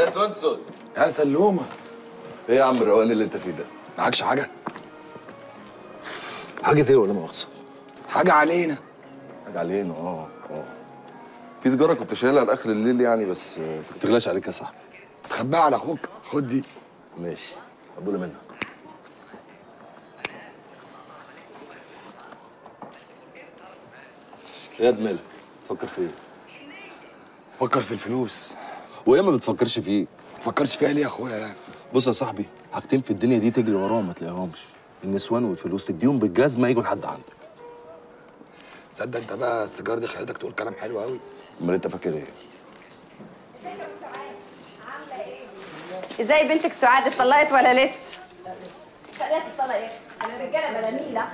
يا سونسون يا سلومه. ايه يا عم الروقان اللي انت فيه ده؟ معكش حاجه؟ حاجه ايه ولا مؤاخذه؟ حاجه علينا. حاجه علينا اه. في سجاره كنت شايلها لاخر الليل يعني، بس ما تغلاش عليك يا صاحبي. تخبيها على اخوك، خد دي. ماشي، قبوله منها. ياد مالك تفكر في ايه؟ فكر في الفلوس. ويا ما بتفكرش فيك. ما تفكرش فيها ليه يا اخويا يعني؟ بص يا صاحبي، حاجتين في الدنيا دي تجري وراهم ما تلاقيهمش، النسوان والفلوس. تديهم بالجزمه يجوا لحد عندك. تصدق انت بقى السيجار دي خلتك تقول كلام حلو قوي. امال انت فاكر ايه؟ ازاي بنتك سعاد اتطلقت ولا لسه؟ لا لسه. ثلاث طلاقات، انا رجاله بلا نيله.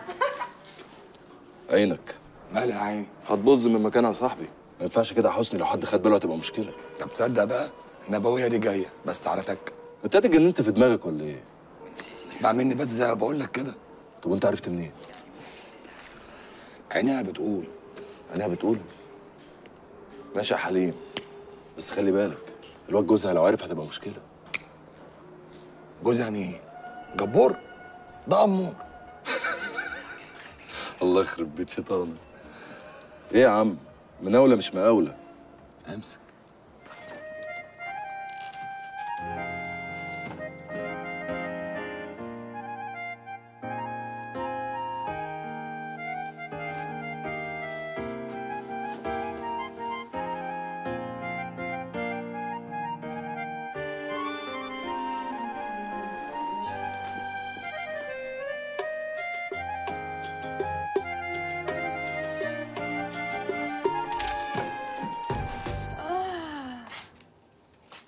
عينك. مالها عيني؟ هتبظ من مكانها يا صاحبي. ما ينفعش كده يا حسني، لو حد خد باله هتبقى مشكله. طب تصدق بقى النبويه دي جايه بس على تكه. انت اتجننت في دماغك ولا ايه؟ اسمع مني بس زي ما بقول لك كده. طب وانت عرفت منين؟ عينيها بتقول. عينيها بتقول؟ ماشي يا حليم، بس خلي بالك الواد جوزها لو عرف هتبقى مشكله. جوزها مين؟ جبور؟ ده امور. الله يخرب بيت شيطانك. ايه يا عم؟ مناولة مش مقاولة. امسك.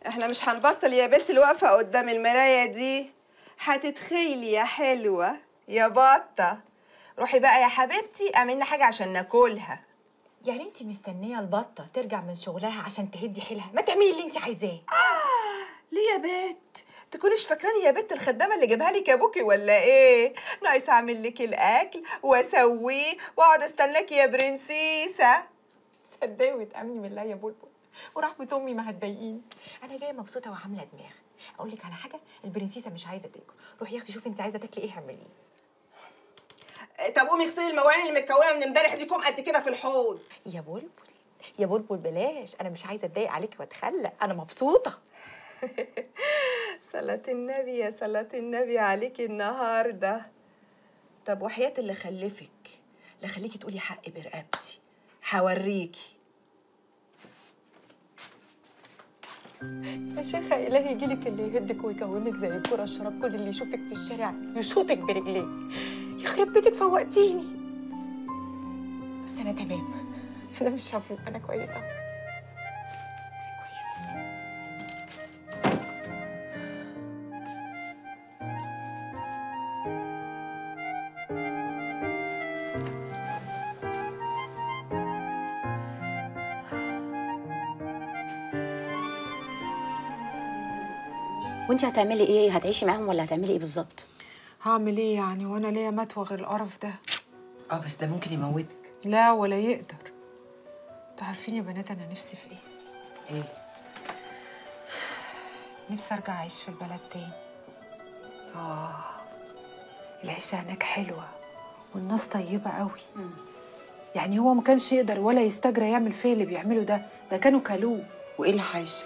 احنا مش هنبطل يا بنت. الوقفه قدام المرايه دي هتتخيلي يا حلوه يا بطه. روحي بقى يا حبيبتي اعملنا حاجه عشان ناكلها. يعني انت مستنيه البطه ترجع من شغلها عشان تهدي حيلها؟ ما تعملي اللي انت عايزاه. ليه يا بنت؟ تكونيش فاكراني يا بنت الخدامه اللي جابها لك ابوكي ولا ايه؟ ناقص اعمل لك الاكل واسويه واقعد استناكي يا برنسيسه. تصدقي وتامني بالله يا بلبل، ورحمة أمي ما هتضايقيني. أنا جاية مبسوطة وعاملة دماغ. أقول لك على حاجة، البرنسيسة مش عايزة تاكل. روحي يا أختي شوفي أنت عايزة تاكلي إيه اعملي إيه. طب قومي اغسلي المواعين اللي متكونة من امبارح دي كوم قد كده في الحوض. يا بلبل يا بلبل بلاش، أنا مش عايزة أتضايق عليكي وأتخلى، أنا مبسوطة. صلاة النبي يا صلاة النبي عليكي النهاردة. طب وحياة اللي خلفك اللي خليكي تقولي حق برقبتي هوريكي. يا شيخة إلهي يجيلك اللي يهدك ويكومك زي الكرة الشراب، كل اللي يشوفك في الشارع يشوطك برجليه. يخرب بيتك فوقتيني. بس أنا تمام، أنا مش هفوق، أنا كويسة. وانت هتعملي ايه؟ هتعيشي معاهم ولا هتعملي ايه بالظبط؟ هعمل ايه يعني؟ وانا ليا متوى غير القرف ده؟ بس ده ممكن يموتك. لا ولا يقدر. انتوا عارفين يا بنات انا نفسي في ايه؟ ايه؟ نفسي ارجع اعيش في البلد تاني. العيشه هناك حلوه والناس طيبه قوي. يعني هو ما كانش يقدر ولا يستجرى يعمل فيه اللي بيعمله ده، ده كانوا كلوه. وايه اللي حايشك؟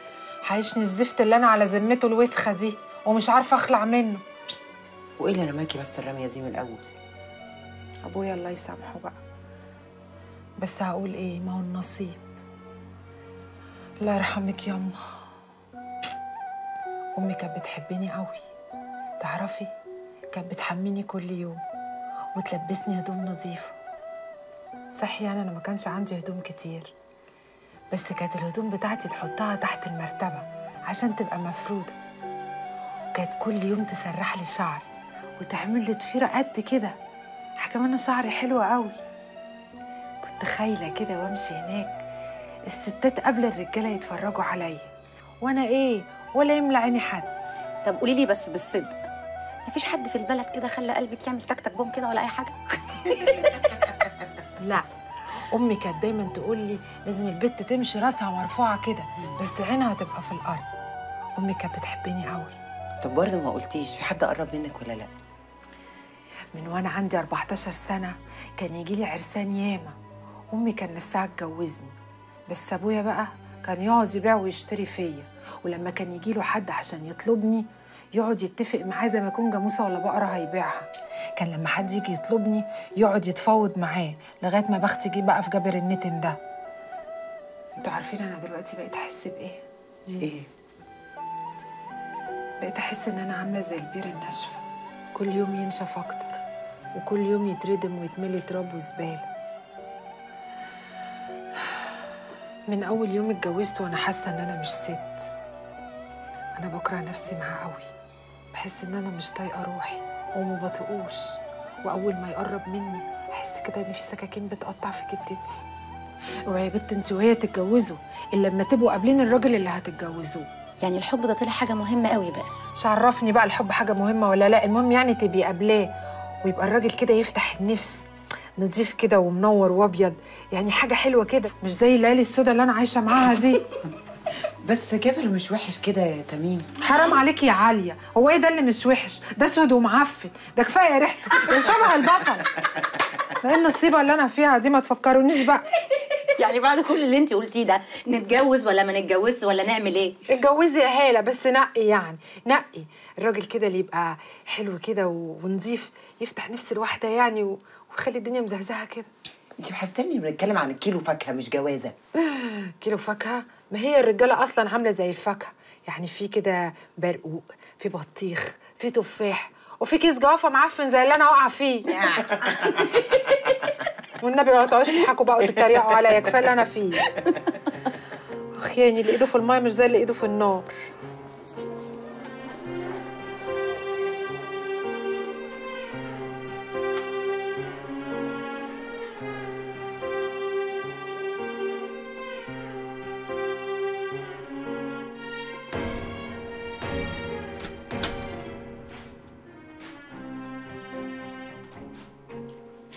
عايشني الزفت اللي انا على ذمته الوسخه دي ومش عارفه اخلع منه. وايه اللي رماكي بس الرميه دي من الاول؟ ابويا الله يسامحه بقى، بس هقول ايه، ما هو النصيب. الله يرحمك يا امي. امي كانت بتحبني قوي، تعرفي كانت بتحميني كل يوم وتلبسني هدوم نظيفه. صحيح يعني انا ما كانش عندي هدوم كتير، بس كانت الهدوم بتاعتي تحطها تحت المرتبة عشان تبقى مفرودة. وكانت كل يوم تسرح لي شعري وتعمل لي ضفيرة قد كده، كمان شعري حلو قوي. كنت خايلة كده وامشي هناك الستات قبل الرجالة يتفرجوا عليا، وانا ايه ولا يملى عيني حد. طب قولي لي بس بالصدق، مفيش حد في البلد كده خلى قلبك يعمل تكتك بوم كده ولا اي حاجة؟ لا، امي كانت دايما تقول لي لازم البت تمشي راسها مرفوعه كده بس عينها تبقى في الارض. امي كانت بتحبني قوي. طب برضه ما قلتيش في حد قرب منك ولا لا؟ من وانا عندي 14 سنه كان يجي لي عرسان ياما، امي كان نفسها تجوزني، بس ابويا بقى كان يقعد يبيع ويشتري فيا، ولما كان يجي له حد عشان يطلبني يقعد يتفق معاه زي ما يكون جاموسه ولا بقره هيبيعها. كان لما حد يجي يطلبني يقعد يتفاوض معاه لغايه ما بختي جه بقى في جبر النتن ده. انتوا عارفين انا دلوقتي بقيت احس بايه؟ ايه؟ بقيت احس ان انا عامله زي البيره الناشفه، كل يوم ينشف اكتر وكل يوم يتردم ويتملي تراب وزباله. من اول يوم اتجوزت وانا حاسه ان انا مش ست. انا بكره نفسي معاه قوي، بحس ان انا مش طايقه روحي وما بطيقوش، واول ما يقرب مني احس كده ان في سكاكين بتقطع في كبدتي. اوعي يا بت انت وهي تتجوزوا الا لما تبقوا قابلين الراجل اللي هتتجوزوه. يعني الحب ده طلع حاجه مهمه قوي بقى؟ مش عرفني بقى الحب حاجه مهمه ولا لا، المهم يعني تبقي قابلاه ويبقى الراجل كده يفتح النفس، نضيف كده ومنور وابيض، يعني حاجه حلوه كده، مش زي الليالي السوداء اللي انا عايشه معاها دي. بس جبل مش وحش كده يا تميم. حرام عليك يا عاليه، هو ايه ده اللي مش وحش؟ ده اسود ومعفن، ده كفايه ريحته، ده شبه البصل. ايه النصيبه اللي انا فيها دي؟ ما تفكرونيش بقى. يعني بعد كل اللي انت قلتيه ده نتجوز ولا ما نتجوزش ولا نعمل ايه؟ اتجوزي يا هاله، بس نقي، يعني نقي الراجل كده اللي يبقى حلو كده ونضيف، يفتح نفس الواحده يعني ويخلي الدنيا مزهزهه كده. انت محسني بنتكلم عن كيلو فاكهه مش جوازه. كيلو فاكهه؟ ما هي الرجاله اصلا عامله زي الفاكهه، يعني في كده برقوق، في بطيخ، في تفاح، وفي كيس جوافه معفن زي اللي انا واقعه فيه. والنبي ما تقعدوش تضحكوا بقى وتتريقوا عليا، كفايه اللي انا فيه. اخ يعني اللي ايده في الميه مش زي اللي ايده في النار.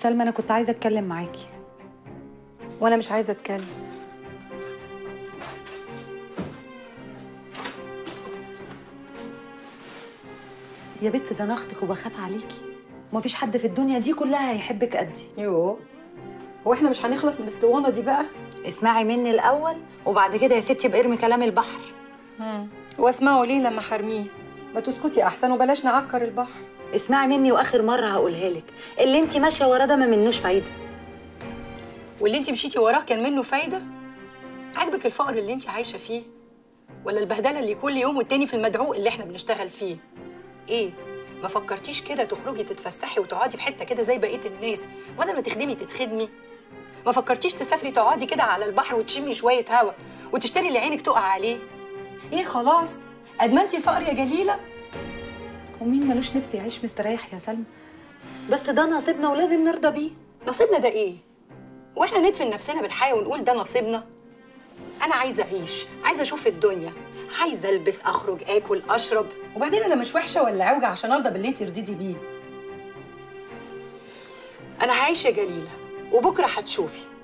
سلمى أنا كنت عايزة أتكلم معاكي. وأنا مش عايزة أتكلم. يا بت ده أنا أختك وبخاف عليكي، ومفيش حد في الدنيا دي كلها هيحبك قدي. يوه هو إحنا مش هنخلص من الاسطوانة دي بقى؟ اسمعي مني الأول وبعد كده يا ستي بقرمي كلام البحر. واسمعوا ليه لما حرميه؟ ما تسكتي أحسن وبلاش نعكر البحر. اسمعي مني واخر مره هقولها لك، اللي انت ماشيه وراه ده ما منوش فايده. واللي انت مشيتي وراه كان منه فايده؟ عاجبك الفقر اللي انت عايشه فيه؟ ولا البهدله اللي كل يوم والتاني في المدعوق اللي احنا بنشتغل فيه؟ ايه؟ ما فكرتيش كده تخرجي تتفسحي وتقعدي في حته كده زي بقيه الناس، بدل ما تخدمي تتخدمي؟ ما فكرتيش تسافري تقعدي كده على البحر وتشمي شويه هوا وتشتري اللي عينك تقع عليه؟ ايه خلاص؟ ادمنتي الفقر يا جليله؟ ومين ملوش نفس يعيش مستريح يا سلمى؟ بس ده نصيبنا ولازم نرضى بيه. نصيبنا ده ايه؟ واحنا ندفن نفسنا بالحياه ونقول ده نصيبنا؟ انا عايزه اعيش، عايزه اشوف الدنيا، عايزه البس، اخرج، اكل، اشرب، وبعدين انا مش وحشه ولا عوجه عشان ارضى باللي انت رضيتي بيه. انا هعيش يا جليله وبكره هتشوفي.